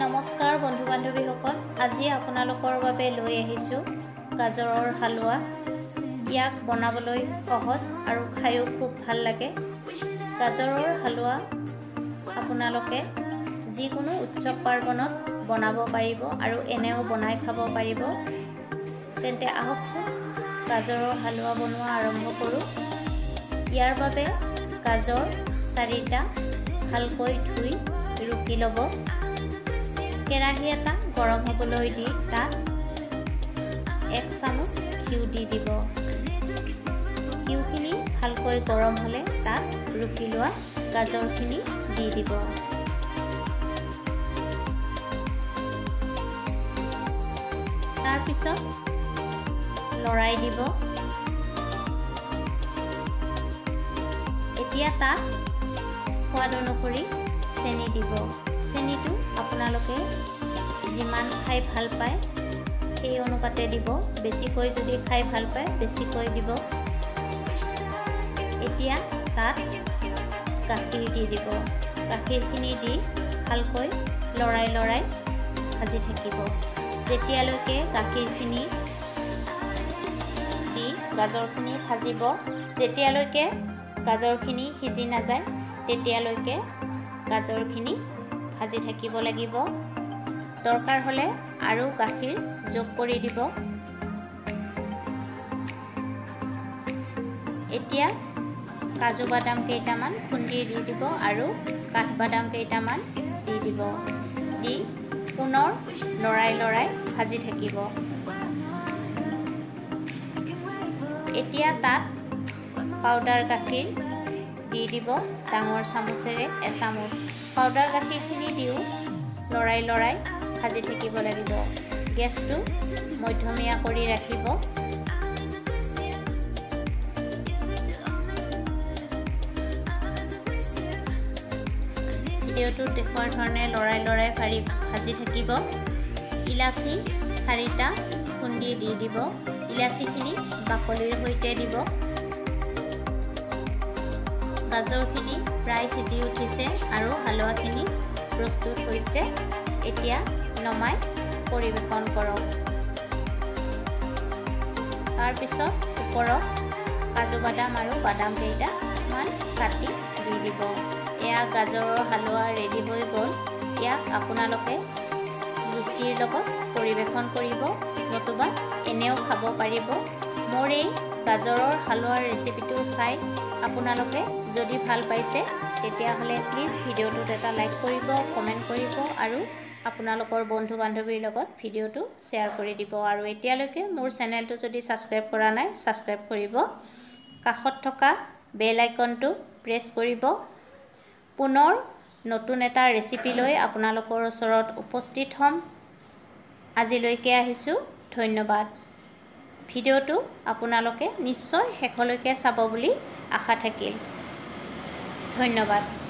नमस्कार बंधु बान्धवी आज आपलोकर गाजर हालुआ इक बनाबले सहज और खायो खूब भल लगे। गाजर हालुआ आपलोके जिको उत्सव पार्वन बनाब पारिब और एनेओ बनाय खाब पारिब। तेंते आहकसुन गाजर हालुआ बनवा आरम्भ करूँ। यार बाबे गाजर चारिटा भालको धुई रुकी लब। केराही एटा गरम होबोलोई दि ताक एक चामच घिउ दि दिब। घिउखिनि भालकै गरम हले ताक रुकी लोवा गाजरखिनि दि दिब। तार पिছত लৰাই दिब। एतिया ताक स्वाद अनुসৰি চেনি দিব। চেনিটো আপোনালোকে যিমান খাই ভাল পায় সেই অনুপাতে দিব। বেছিকৈ যদি খাই ভাল পায় বেছিকৈ দিব। এতিয়া তাত গাখীৰ দি দিব। গাখীৰখিনি দি ভালকৈ লৰাই লৰাই ভাজি থাকিব যেতিয়ালৈকে গাখীৰখিনি দি গাজৰখিনি ভাজিব। যেতিয়ালৈকে গাজৰখিনি সিজি নাযায় তেতিয়ালৈকে গাজৰখিনি भाजी থাকিব লাগিব। দৰকাৰ হলে আৰু গাখীৰ যোগ কৰি দিব। এতিয়া কাজু বাদাম কেইটামান খুন্দি দি দিব আৰু কাঠ বাদাম কেইটামান দি দিব। দি পুনৰ লৰাই লৰাই ভাজি থাকিব। এতিয়া তাত পাউডাৰ গাখীৰ দি দিব ডাঙৰ চামুচেৰে এচামুচ। पाउडार गाखीरखिनि दिओ लड़ाई लड़ाई भाजी थकिब लागिब। गेसटो मध्यमिया करि राखिब। भिडिओटो देखुवार धरणे लड़ाई लड़ाई फारि भाजी थकिब। इलाची चारिटा खुंदी दि दिब। इलाचीखिनि बाकलिर सहिते दिब। गाजरखिनि प्राय सिजी उठिছে আৰু হালুৱাখিনি প্ৰস্তুত হৈছে। এতিয়া নমাই পৰিবেশন কৰক। তাৰ পিছত ওপৰত কাজু বাদাম আৰু বাদাম কেইটা মান কাটি দি দিব। এয়া গাজৰৰ হালুৱা ৰেডি হৈ গ'ল। ইয়াক আপোনালোকে লুচিৰ লগত পৰিবেশন কৰিব নতুবা এনেও খাব পাৰিব। মোৰ এই গাজৰৰ হালুৱাৰ ৰেচিপিটো চাই আপোনালোকে যদি ভাল পাইছে তেতিয়াহলে প্লিজ ভিডিওটোত এটা লাইক কৰিব, কমেন্ট কৰিব আৰু আপোনালোকৰ বন্ধু বান্ধৱীৰ লগত ভিডিওটো শেয়াৰ কৰি দিব। আৰু এতিয়ালৈকে মোৰ চেনেলটো যদি সাবস্ক্ৰাইব কৰা নাই সাবস্ক্ৰাইব কৰিব। কাষত থকা বেল আইকনটো প্ৰেছ কৰিব। পুনৰ নতুন এটা ৰেচিপি লৈ আপোনালোকৰ ওচৰত উপস্থিত হ'ম। আজিলৈকে আহিছো, ধন্যবাদ। ভিডিওটো আপোনালোকে নিশ্চয় শেষলৈকে চাব বুলি আশা থাকিল। ধন্যবাদ।